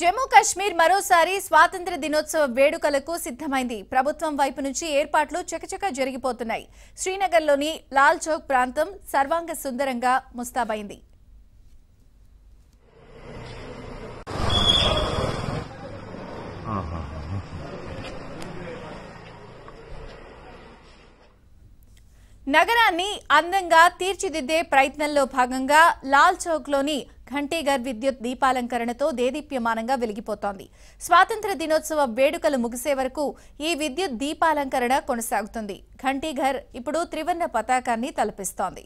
జమ్మూ కాశ్మీర్ మరోసారి స్వాతంత్ర దినోత్సవ వేడుకలకు సిద్ధమైంది. ప్రభుత్వం వైపు నుంచి ఏర్పాట్లు చకచక జరిగిపోతున్నాయి. శ్రీనగర్లోని లాల్ చౌక్ ప్రాంతం సర్వాంగ సుందరంగా ముస్తాబైంది. నగరాన్ని అందంగా తీర్చిదిద్దే ప్రయత్నంలో భాగంగా లాల్ చౌక్లోని घंटेघर विद्युत दीपालंकरण तो देदीप्यमानंगा वेलिगिपोतोंदी. स्वातंत्र दिनोत्सव वेडुकलु मुगिसे वरकू ई विद्युत दीपालंकरण कोनसागुतुंदी. घंटेघर इप्पुडु त्रिवर्ణ पताकान्नि तलपिस्तोंदी.